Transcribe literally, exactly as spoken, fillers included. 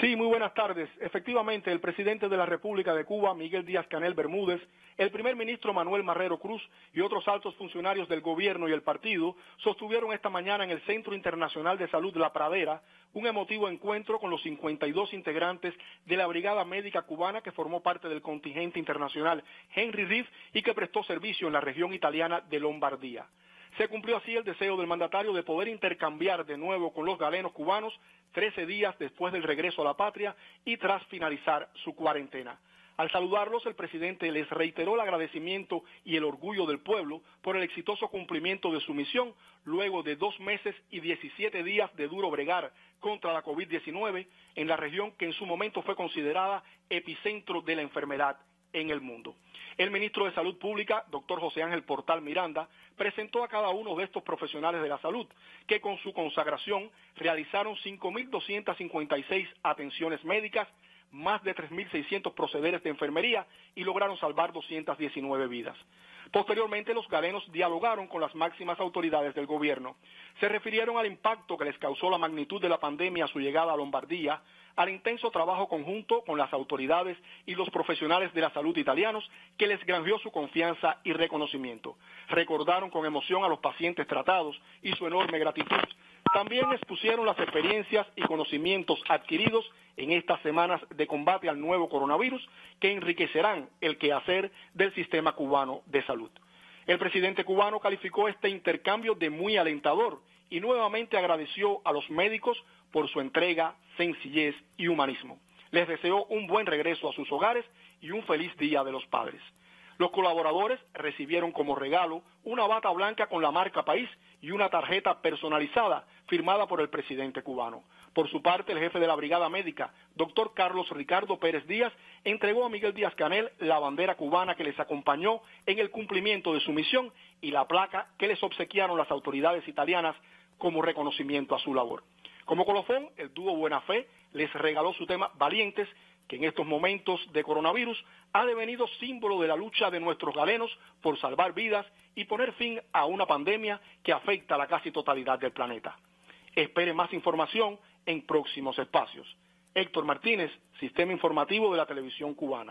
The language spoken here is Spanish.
Sí, muy buenas tardes. Efectivamente, el presidente de la República de Cuba, Miguel Díaz-Canel Bermúdez, el primer ministro Manuel Marrero Cruz y otros altos funcionarios del gobierno y el partido sostuvieron esta mañana en el Centro Internacional de Salud La Pradera un emotivo encuentro con los cincuenta y dos integrantes de la Brigada Médica Cubana que formó parte del contingente internacional Henry Reeve y que prestó servicio en la región italiana de Lombardía. Se cumplió así el deseo del mandatario de poder intercambiar de nuevo con los galenos cubanos trece días después del regreso a la patria y tras finalizar su cuarentena. Al saludarlos, el presidente les reiteró el agradecimiento y el orgullo del pueblo por el exitoso cumplimiento de su misión luego de dos meses y diecisiete días de duro bregar contra la COVID diecinueve en la región que en su momento fue considerada epicentro de la enfermedad en el mundo. El ministro de Salud Pública, doctor José Ángel Portal Miranda, presentó a cada uno de estos profesionales de la salud, que con su consagración realizaron cinco mil doscientas cincuenta y seis atenciones médicas, más de tres mil seiscientos procederes de enfermería y lograron salvar doscientas diecinueve vidas. Posteriormente, los galenos dialogaron con las máximas autoridades del gobierno. Se refirieron al impacto que les causó la magnitud de la pandemia a su llegada a Lombardía, al intenso trabajo conjunto con las autoridades y los profesionales de la salud italianos que les granjeó su confianza y reconocimiento. Recordaron con emoción a los pacientes tratados y su enorme gratitud. También expusieron las experiencias y conocimientos adquiridos en estas semanas de combate al nuevo coronavirus que enriquecerán el quehacer del sistema cubano de salud. El presidente cubano calificó este intercambio de muy alentador y nuevamente agradeció a los médicos por su entrega, sencillez y humanismo. Les deseó un buen regreso a sus hogares y un feliz Día de los Padres. Los colaboradores recibieron como regalo una bata blanca con la marca país y una tarjeta personalizada firmada por el presidente cubano. Por su parte, el jefe de la Brigada Médica, doctor Carlos Ricardo Pérez Díaz, entregó a Miguel Díaz-Canel la bandera cubana que les acompañó en el cumplimiento de su misión y la placa que les obsequiaron las autoridades italianas como reconocimiento a su labor. Como colofón, el dúo Buena Fe les regaló su tema Valientes, que en estos momentos de coronavirus ha devenido símbolo de la lucha de nuestros galenos por salvar vidas y poner fin a una pandemia que afecta a la casi totalidad del planeta. Espere más información en próximos espacios. Héctor Martínez, Sistema Informativo de la Televisión Cubana.